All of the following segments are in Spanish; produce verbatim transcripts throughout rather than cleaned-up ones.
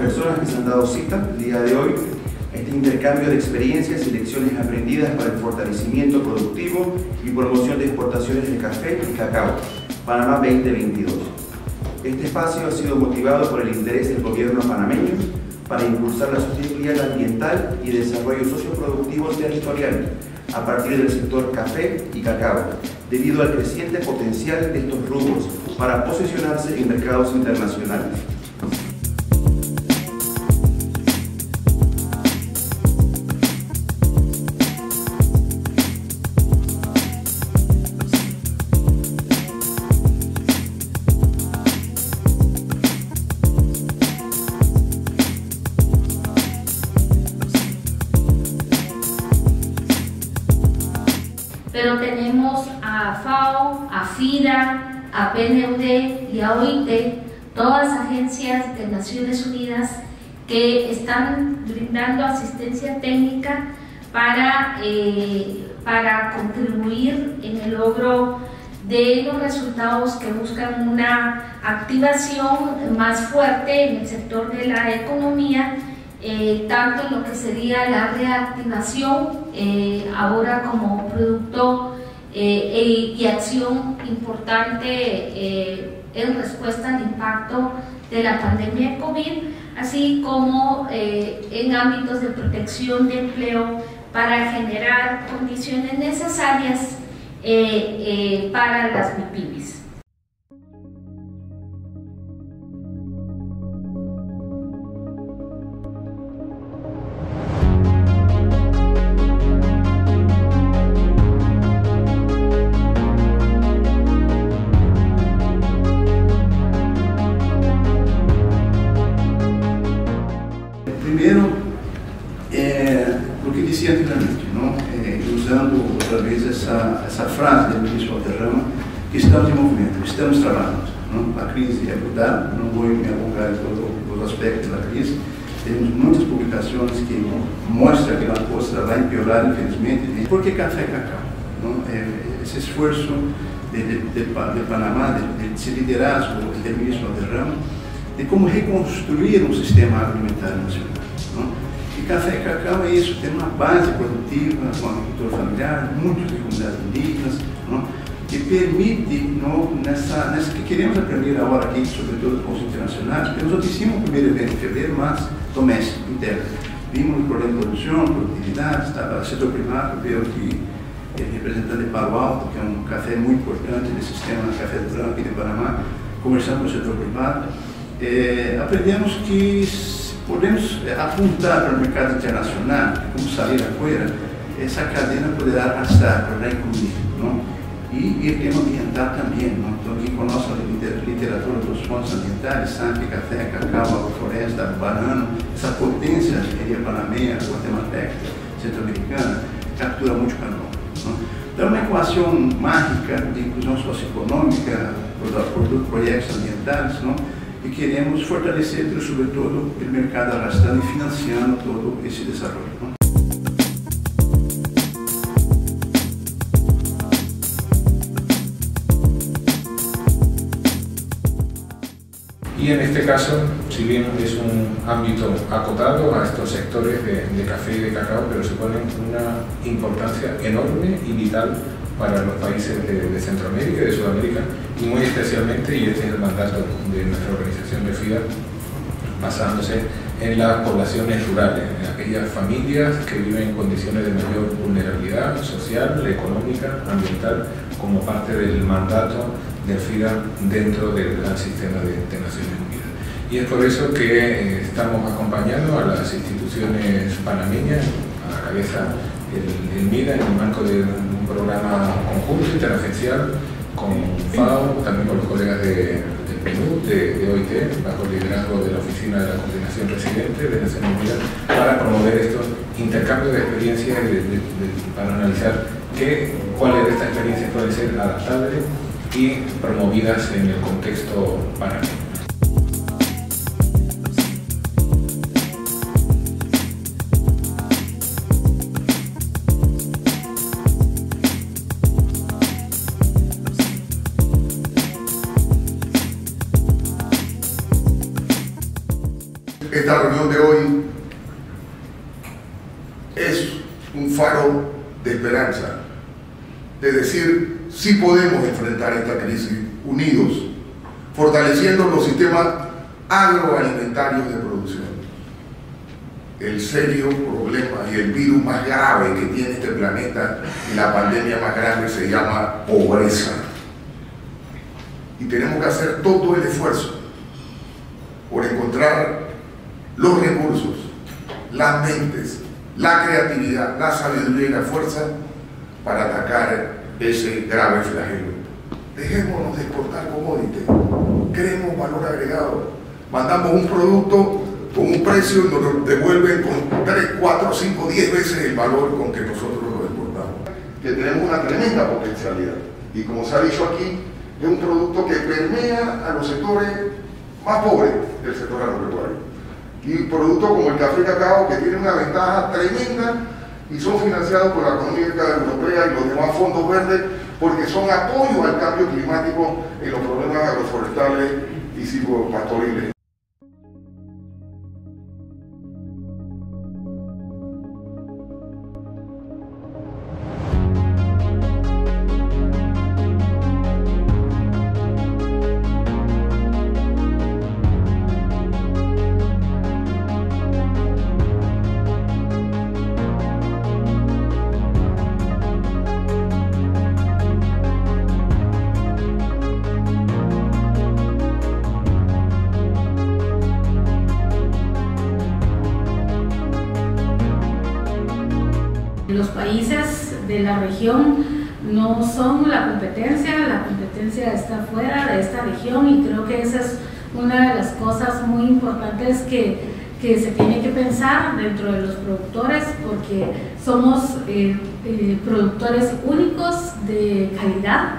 personas que se han dado cita el día de hoy a este intercambio de experiencias y lecciones aprendidas para el fortalecimiento productivo y promoción de exportaciones de café y cacao, Panamá veinte veintidós. Este espacio ha sido motivado por el interés del gobierno panameño para impulsar la sostenibilidad ambiental y el desarrollo socioproductivo territorial a partir del sector café y cacao, debido al creciente potencial de estos rubros para posicionarse en mercados internacionales. Pero tenemos a F A O, a FIDA, a P N U D y a O I T, todas agencias de Naciones Unidas que están brindando asistencia técnica para, eh, para contribuir en el logro de los resultados que buscan una activación más fuerte en el sector de la economía, Eh, tanto en lo que sería la reactivación eh, ahora como producto eh, e, y acción importante eh, en respuesta al impacto de la pandemia COVID, así como eh, en ámbitos de protección de empleo para generar condiciones necesarias eh, eh, para las MIPYMES. Dizia anteriormente, não? É, usando outra vez essa, essa frase do ministro Valderrama, que estamos em movimento, estamos trabalhando. Não? A crise é brutal, não vou me alongar em todos os aspectos da crise, temos muitas publicações que mostram que a coisa vai piorar, infelizmente. Por que café e cacau? Não? É, esse esforço de, de, de, de Panamá, de, de esse liderazgo do ministro Valderrama, de como reconstruir um sistema agroalimentar nacional. Não? E café e cacau é isso, tem uma base produtiva, com agricultor familiar, muitas comunidades indígenas, não? Que permite, não, nessa, nessa que queremos aprender agora aqui, sobretudo com os internacionais, temos oficina o primeiro evento em fevereiro, mas doméstico, interno. Vimos o problema de produção, produtividade, estava, setor primário, veio aqui é, representante de Palo Alto, que é um café muito importante nesse sistema Café Branco aqui de Panamá, conversando com o setor privado, é, aprendemos que podemos apontar para o mercado internacional, como sair afuera, essa cadena poderá arrastar, poderá incluir, não? E o tema ambiental também, não? Então aqui com a nossa literatura dos fontes ambientais, sabe, café, cacau, agroforesta, banano, essa potência de panameia, guatemalteca, centro-americana, captura muito carbono. Então é uma equação mágica de inclusão socioeconômica por projetos ambientais, não? E queremos fortalecer, sobretudo, o mercado arrastando e financiando todo esse desarrollo. Não? Y en este caso, si bien es un ámbito acotado a estos sectores de, de café y de cacao, pero suponen una importancia enorme y vital para los países de, de Centroamérica y de Sudamérica, y muy especialmente, y este es el mandato de nuestra organización de FIDA, basándose en las poblaciones rurales, en aquellas familias que viven en condiciones de mayor vulnerabilidad social, económica, ambiental, como parte del mandato de FIDA dentro del sistema de, de Naciones Unidas. Y es por eso que estamos acompañando a las instituciones panameñas, a la cabeza el, el MIDA, en el marco de un programa conjunto interagencial con F A O, también con los colegas de, del P N U D, de, de O I T, bajo el liderazgo de la Oficina de la Coordinación Residente de Naciones Unidas, para promover estos intercambios de experiencias de, de, de, para analizar que, cuáles de estas experiencias pueden ser adaptables y promovidas en el contexto panameño. Esta es un faro de esperanza, de decir, sí podemos enfrentar esta crisis unidos, fortaleciendo los sistemas agroalimentarios de producción. El serio problema y el virus más grave que tiene este planeta y la pandemia más grave se llama pobreza. Y tenemos que hacer todo el esfuerzo por encontrar los recursos, las mentes, la creatividad, la sabiduría y la fuerza para atacar ese grave flagelo. Dejémonos de exportar commodities, creemos valor agregado, mandamos un producto con un precio y nos devuelven con tres, cuatro, cinco, diez veces el valor con que nosotros lo exportamos. Que tenemos una tremenda potencialidad y, como se ha dicho aquí, es un producto que permea a los sectores más pobres del sector agropecuario. Y productos como el café y cacao, que tienen una ventaja tremenda y son financiados por la Unión Europea y los demás fondos verdes, porque son apoyo al cambio climático en los problemas agroforestales y silvopastoriles. Los países de la región no son la competencia, la competencia está fuera de esta región, y creo que esa es una de las cosas muy importantes que, que se tiene que pensar dentro de los productores, porque somos eh, eh, productores únicos de calidad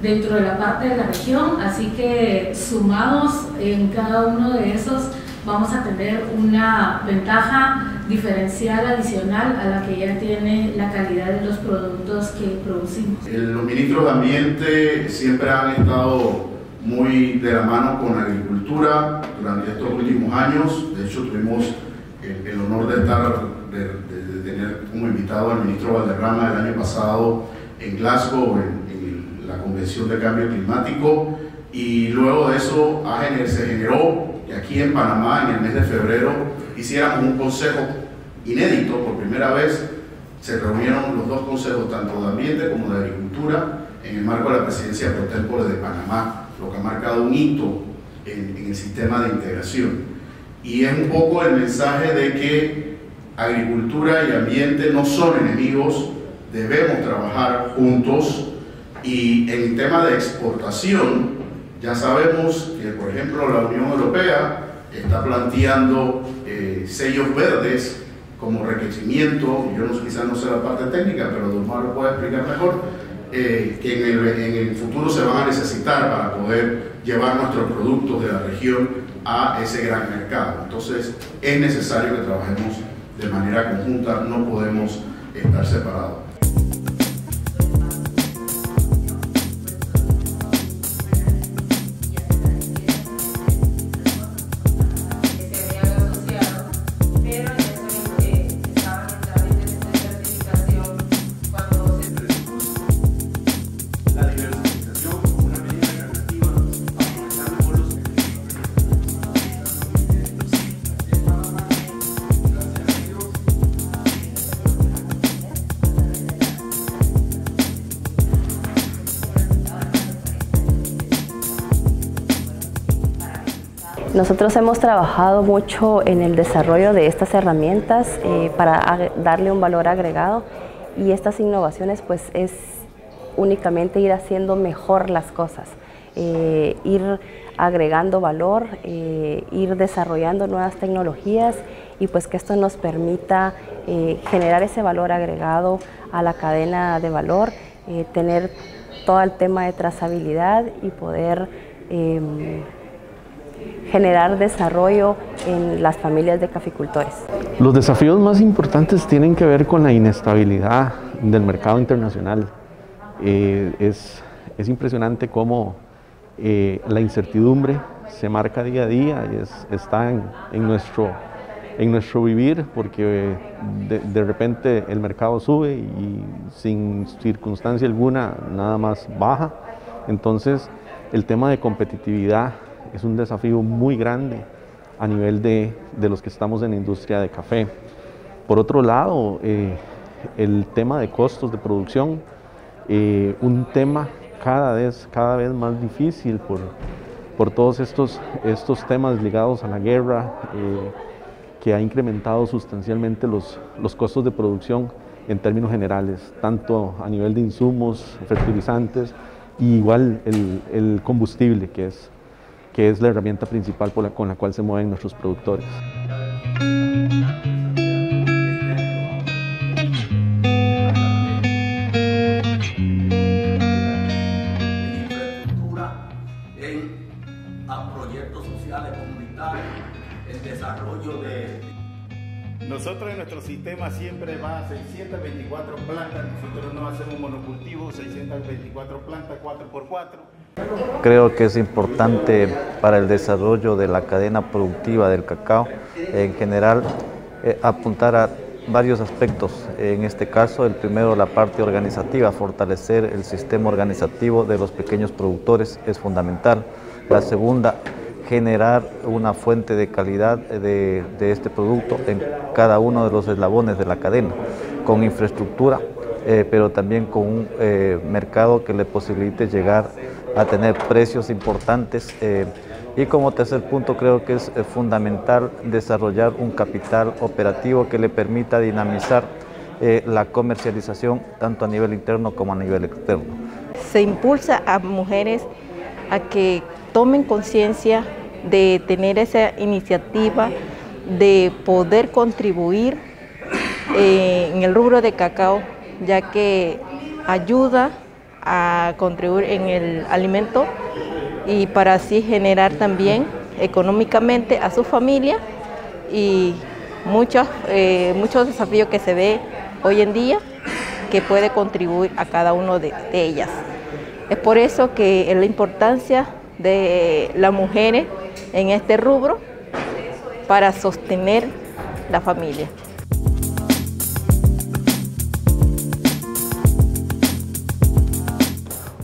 dentro de la parte de la región, así que sumados en cada uno de esos vamos a tener una ventaja diferencial adicional a la que ya tiene la calidad de los productos que producimos. Los ministros de Ambiente siempre han estado muy de la mano con la agricultura durante estos últimos años. De hecho, tuvimos el, el honor de, estar, de, de, de tener como invitado al ministro Valderrama el año pasado en Glasgow, en, en la Convención de Cambio Climático, y luego de eso se generó que aquí en Panamá, en el mes de febrero, hiciéramos un consejo inédito. Por primera vez se reunieron los dos consejos, tanto de Ambiente como de Agricultura, en el marco de la presidencia pro tempore de Panamá, lo que ha marcado un hito en, en el sistema de integración. Y es un poco el mensaje de que Agricultura y Ambiente no son enemigos, debemos trabajar juntos. Y en el tema de exportación, ya sabemos que, por ejemplo, la Unión Europea está planteando eh, sellos verdes como requerimiento. Yo no, quizás no sé la parte técnica, pero Don Omar lo puede explicar mejor, eh, que en el, en el futuro se van a necesitar para poder llevar nuestros productos de la región a ese gran mercado. Entonces, es necesario que trabajemos de manera conjunta, no podemos estar separados. Nosotros hemos trabajado mucho en el desarrollo de estas herramientas eh, para darle un valor agregado, y estas innovaciones pues es únicamente ir haciendo mejor las cosas, eh, ir agregando valor, eh, ir desarrollando nuevas tecnologías, y pues que esto nos permita eh, generar ese valor agregado a la cadena de valor, eh, tener todo el tema de trazabilidad y poder eh, generar desarrollo en las familias de caficultores. Los desafíos más importantes tienen que ver con la inestabilidad del mercado internacional. Eh, es, es impresionante cómo eh, la incertidumbre se marca día a día, es, está en, en nuestro en nuestro vivir, porque de, de repente el mercado sube y sin circunstancia alguna nada más baja. Entonces el tema de competitividad es un desafío muy grande a nivel de, de los que estamos en la industria de café. Por otro lado, eh, el tema de costos de producción, eh, un tema cada vez, cada vez más difícil por, por todos estos, estos temas ligados a la guerra, eh, que ha incrementado sustancialmente los, los costos de producción en términos generales, tanto a nivel de insumos, fertilizantes, y igual el, el combustible, que es, que es la herramienta principal por la, con la cual se mueven nuestros productores. Nosotros en nuestro sistema siempre va a seiscientas veinticuatro plantas, nosotros no hacemos monocultivo, seiscientas veinticuatro plantas, cuatro por cuatro. Creo que es importante para el desarrollo de la cadena productiva del cacao, en general, eh, apuntar a varios aspectos. En este caso, el primero, la parte organizativa, fortalecer el sistema organizativo de los pequeños productores es fundamental. La segunda, generar una fuente de calidad de, de este producto en cada uno de los eslabones de la cadena, con infraestructura, eh, pero también con un eh, mercado que le posibilite llegar a tener precios importantes. Eh, y como tercer punto, creo que es eh, fundamental desarrollar un capital operativo que le permita dinamizar eh, la comercialización tanto a nivel interno como a nivel externo. Se impulsa a mujeres a que tomen conciencia de tener esa iniciativa de poder contribuir eh, en el rubro de cacao, ya que ayuda a contribuir en el alimento y para así generar también económicamente a su familia, y muchos, eh, muchos desafíos que se ve hoy en día que puede contribuir a cada una de, de ellas. Es por eso que es la importancia de las mujeres en este rubro para sostener la familia.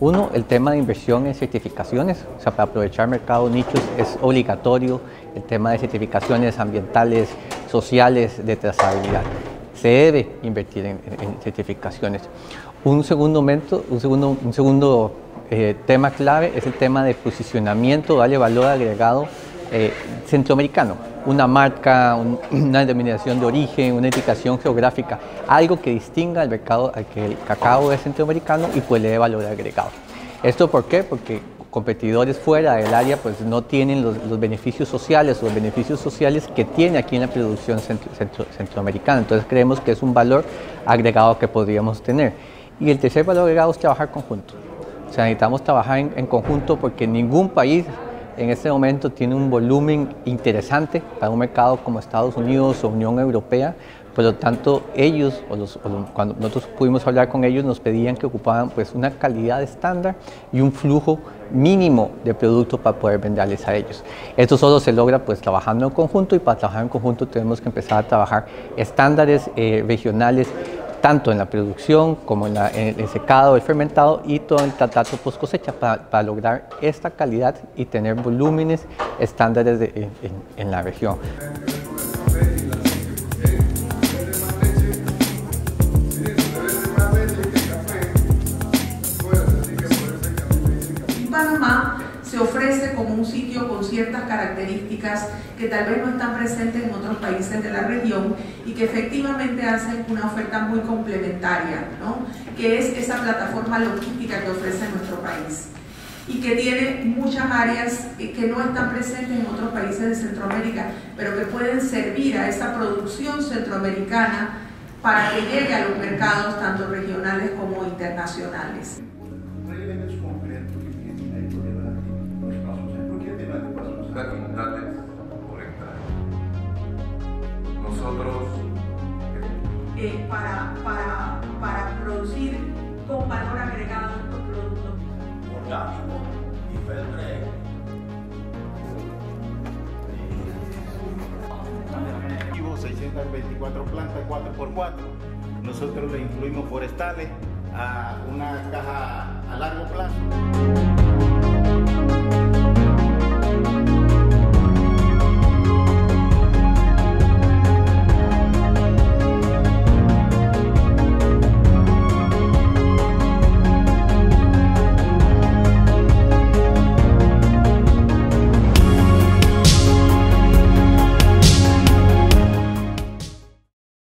Uno, el tema de inversión en certificaciones, o sea, para aprovechar mercados nichos es obligatorio el tema de certificaciones ambientales, sociales, de trazabilidad. Se debe invertir en, en certificaciones. Un segundo momento, un segundo, un segundo Eh, tema clave es el tema de posicionamiento, darle valor agregado eh, centroamericano, una marca, un, una denominación de origen, una indicación geográfica, algo que distinga al mercado al que el cacao es centroamericano y pues le dé valor agregado. ¿Esto por qué? Porque competidores fuera del área pues no tienen los, los beneficios sociales o los beneficios sociales que tiene aquí en la producción centro, centro, centroamericana, entonces creemos que es un valor agregado que podríamos tener. Y el tercer valor agregado es trabajar conjunto. O sea, necesitamos trabajar en, en conjunto porque ningún país en este momento tiene un volumen interesante para un mercado como Estados Unidos o Unión Europea. Por lo tanto, ellos, o los, o los, cuando nosotros pudimos hablar con ellos, nos pedían que ocupaban pues, una calidad estándar y un flujo mínimo de productos para poder venderles a ellos. Esto solo se logra pues, trabajando en conjunto, y para trabajar en conjunto tenemos que empezar a trabajar estándares eh, regionales, tanto en la producción como en, la, en el secado, el fermentado y todo el tratado post cosecha, para, para lograr esta calidad y tener volúmenes estándares de, en, en la región. Panamá se ofrece como un sitio con ciertas características que tal vez no están presentes en otros países de la región y que efectivamente hacen una oferta muy complementaria, ¿no? Que es esa plataforma logística que ofrece nuestro país y que tiene muchas áreas que no están presentes en otros países de Centroamérica, pero que pueden servir a esa producción centroamericana para que llegue a los mercados tanto regionales como internacionales. Eh, para, para, para producir con valor agregado nuestro producto orgánico y fair. tenemos seiscientas veinticuatro plantas cuatro por cuatro. Nosotros le incluimos forestales a una caja a largo plazo.